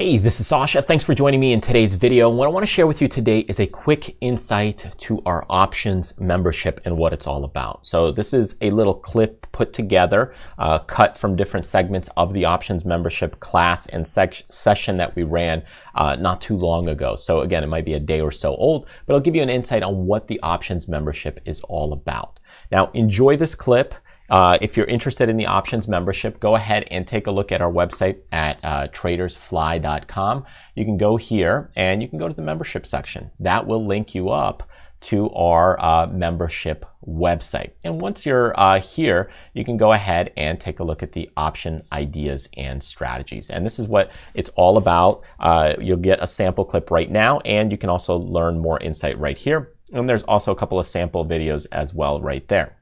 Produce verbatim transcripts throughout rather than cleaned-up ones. Hey, this is Sasha. Thanks for joining me in today's video. What I want to share with you today is a quick insight to our options membership and what it's all about. So this is a little clip put together, uh, cut from different segments of the options membership class and sec- session that we ran uh, not too long ago. So again, it might be a day or so old, but I'll give you an insight on what the options membership is all about. Now, enjoy this clip. Uh, if you're interested in the options membership, go ahead and take a look at our website at uh, traders fly dot com. You can go here and you can go to the membership section. That will link you up to our uh, membership website. And once you're uh, here, you can go ahead and take a look at the option ideas and strategies. And this is what it's all about. Uh, you'll get a sample clip right now, and you can also learn more insight right here. And there's also a couple of sample videos as well right there.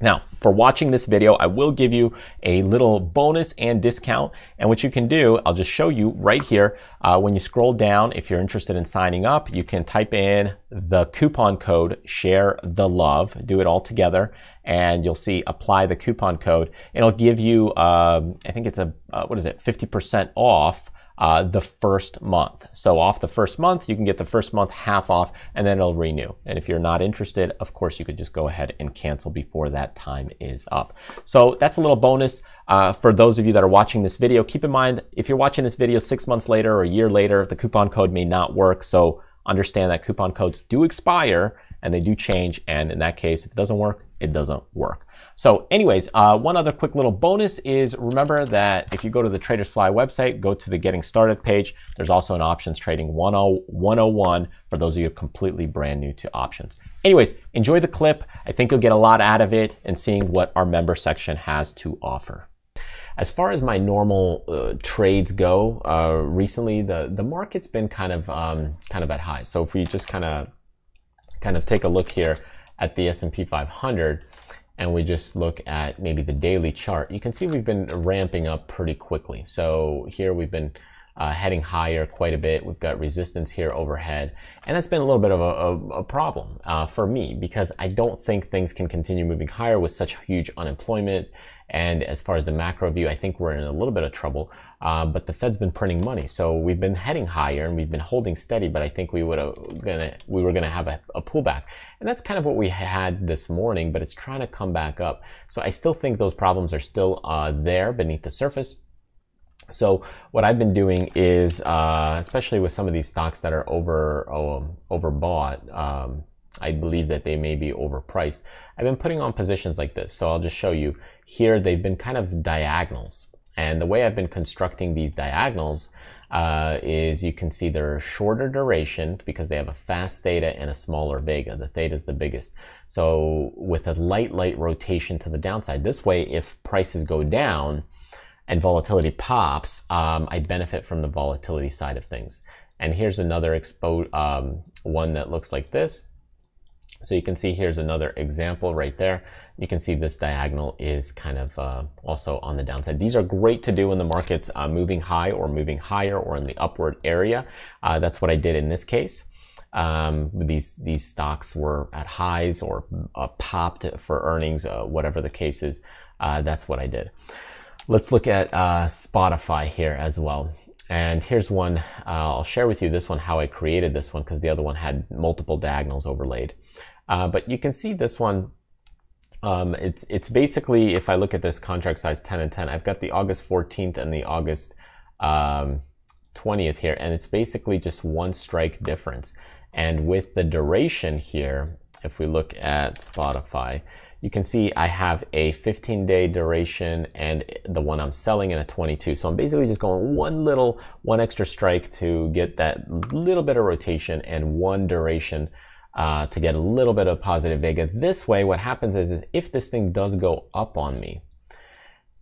Now, for watching this video, I will give you a little bonus and discount. And what you can do, I'll just show you right here. Uh, when you scroll down, if you're interested in signing up, you can type in the coupon code SHARETHELOVE, do it all together, and you'll see apply the coupon code. And it'll give you, um, I think it's a, uh, what is it, fifty percent off Uh, the first month. So off the first month, you can get the first month half off, and then it'll renew. And if you're not interested, of course, you could just go ahead and cancel before that time is up. So that's a little bonus uh, for those of you that are watching this video. Keep in mind, if you're watching this video six months later or a year later, the coupon code may not work. So understand that coupon codes do expire and they do change. And in that case, if it doesn't work, it doesn't work. So anyways, uh, one other quick little bonus is remember that if you go to the Traders Fly website, go to the Getting Started page, there's also an Options Trading one oh one for those of you who are completely brand new to options. Anyways, enjoy the clip. I think you'll get a lot out of it and seeing what our member section has to offer. As far as my normal uh, trades go, uh, recently the, the market's been kind of, um, kind of at highs. So if we just kind of, kind of take a look here at the S and P five hundred, and we just look at maybe the daily chart, you can see we've been ramping up pretty quickly. So here we've been uh, heading higher quite a bit. We've got resistance here overhead, and that's been a little bit of a, a, a problem uh, for me, because I don't think things can continue moving higher with such huge unemployment. And as far as the macro view, I think we're in a little bit of trouble, uh, but the Fed's been printing money. So we've been heading higher and we've been holding steady, but I think we, gonna, we were gonna have a, a pullback. And that's kind of what we had this morning, but it's trying to come back up. So I still think those problems are still uh, there beneath the surface. So what I've been doing is, uh, especially with some of these stocks that are over oh, overbought, um, I believe that they may be overpriced. I've been putting on positions like this. So I'll just show you here. They've been kind of diagonals. And the way I've been constructing these diagonals uh, is you can see they're shorter duration because they have a fast theta and a smaller vega. The theta is the biggest. So with a light, light rotation to the downside. This way, if prices go down and volatility pops, um, I benefit from the volatility side of things. And here's another expo um, one that looks like this. So you can see here's another example right there. You can see this diagonal is kind of uh, also on the downside. These are great to do when the market's uh, moving high or moving higher or in the upward area. Uh, that's what I did in this case. Um, these, these stocks were at highs or uh, popped for earnings, uh, whatever the case is. Uh, that's what I did. Let's look at uh, Spotify here as well. And here's one, uh, I'll share with you this one, how I created this one, because the other one had multiple diagonals overlaid. Uh, but you can see this one, um, it's, it's basically, if I look at this contract size ten and ten, I've got the August fourteenth and the August um, twentieth here, and it's basically just one strike difference. And with the duration here, if we look at Spotify, you can see I have a fifteen day duration and the one I'm selling in a twenty-two. So I'm basically just going one little, one extra strike to get that little bit of rotation and one duration Uh, to get a little bit of positive vega. This way, what happens is, is if this thing does go up on me,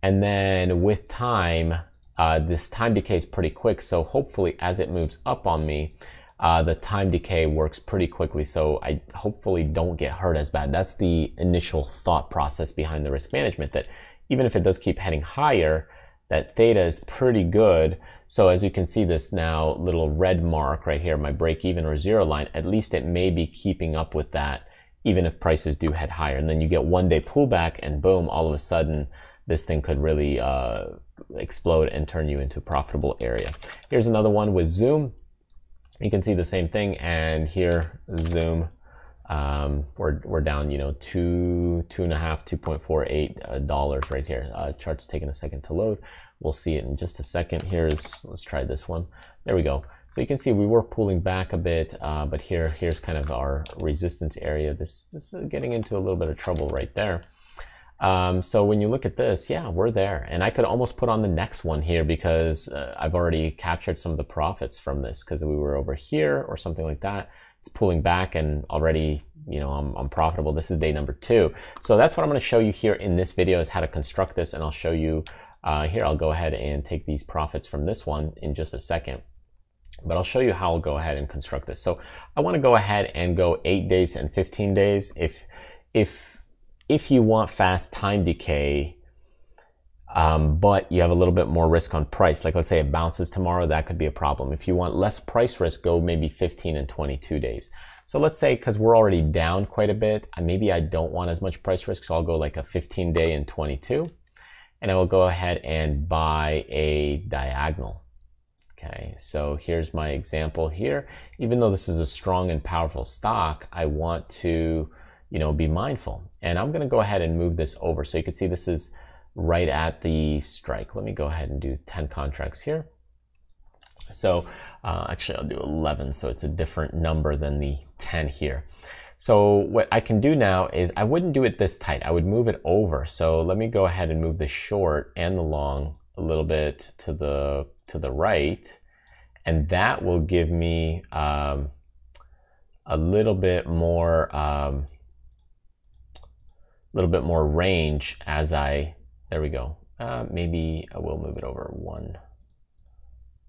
and then with time, uh, this time decay is pretty quick. So hopefully as it moves up on me, uh, the time decay works pretty quickly. So I hopefully don't get hurt as bad. That's the initial thought process behind the risk management, that even if it does keep heading higher, that theta is pretty good. So as you can see this now little red mark right here, my break even or zero line, at least it may be keeping up with that, even if prices do head higher. And then you get one day pullback and boom, all of a sudden this thing could really uh, explode and turn you into a profitable area. Here's another one with Zoom. You can see the same thing, and here Zoom, um, we're, we're down, you know, two, two and a half, two point four eight dollars right here. Uh, chart's taking a second to load. We'll see it in just a second. Here's, let's try this one. There we go. So you can see we were pulling back a bit, uh, but here, here's kind of our resistance area. This, this is getting into a little bit of trouble right there. Um, so when you look at this, yeah, we're there, and I could almost put on the next one here because uh, I've already captured some of the profits from this because we were over here or something like that. It's pulling back and already, you know, I'm, I'm profitable. This is day number two. So that's what I'm going to show you here in this video is how to construct this, and I'll show you uh, here. I'll go ahead and take these profits from this one in just a second, but I'll show you how I'll go ahead and construct this. So I want to go ahead and go eight days and fifteen days. If, if, If you want fast time decay, um, but you have a little bit more risk on price, like let's say it bounces tomorrow, that could be a problem. If you want less price risk, go maybe fifteen and twenty-two days. So let's say, because we're already down quite a bit, maybe I don't want as much price risk, so I'll go like a fifteen day and twenty-two, and I will go ahead and buy a diagonal. Okay, so here's my example here. Even though this is a strong and powerful stock, I want to, you know, be mindful. And I'm gonna go ahead and move this over. So you can see this is right at the strike. Let me go ahead and do ten contracts here. So uh, actually I'll do eleven, so it's a different number than the ten here. So what I can do now is I wouldn't do it this tight, I would move it over. So let me go ahead and move the short and the long a little bit to the, to the right. And that will give me um, a little bit more, um, little bit more range as I, there we go. Uh, maybe I will move it over one,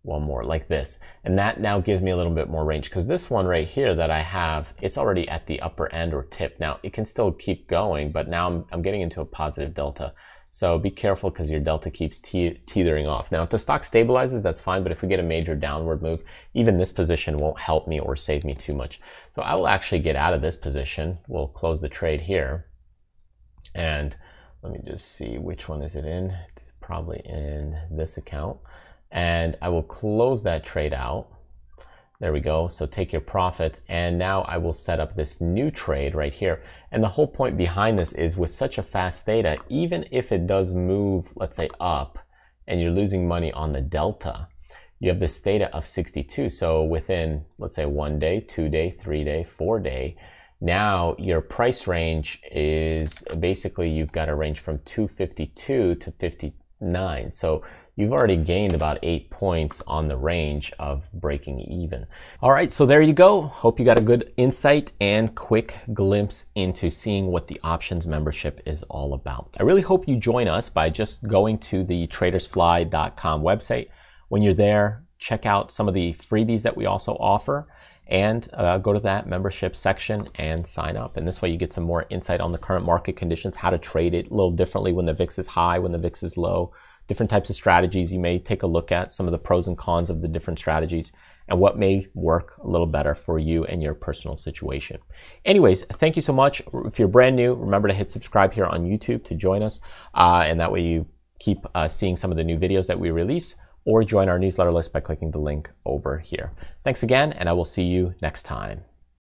one more like this. And that now gives me a little bit more range because this one right here that I have, it's already at the upper end or tip. Now it can still keep going, but now I'm, I'm getting into a positive delta. So be careful because your delta keeps te teetering off. Now if the stock stabilizes, that's fine, but if we get a major downward move, even this position won't help me or save me too much. So I will actually get out of this position. We'll close the trade here. And let me just see which one is it in. It's probably in this account. And I will close that trade out. There we go. So take your profits. And now I will set up this new trade right here. And the whole point behind this is with such a fast theta, even if it does move, let's say up, and you're losing money on the delta, you have this theta of sixty-two. So within, let's say one day, two day, three day, four day, now your price range is basically, you've got a range from two fifty-two to fifty-nine. So you've already gained about eight points on the range of breaking even. All right, so there you go. Hope you got a good insight and quick glimpse into seeing what the options membership is all about. I really hope you join us by just going to the traders fly dot com website. When you're there, check out some of the freebies that we also offer, and uh, go to that membership section and sign up. And this way you get some more insight on the current market conditions, how to trade it a little differently when the V I X is high, when the V I X is low, different types of strategies you may take a look at, some of the pros and cons of the different strategies, and what may work a little better for you and your personal situation. Anyways, thank you so much. If you're brand new, remember to hit subscribe here on YouTube to join us, uh, and that way you keep uh, seeing some of the new videos that we release, or join our newsletter list by clicking the link over here. Thanks again, and I will see you next time.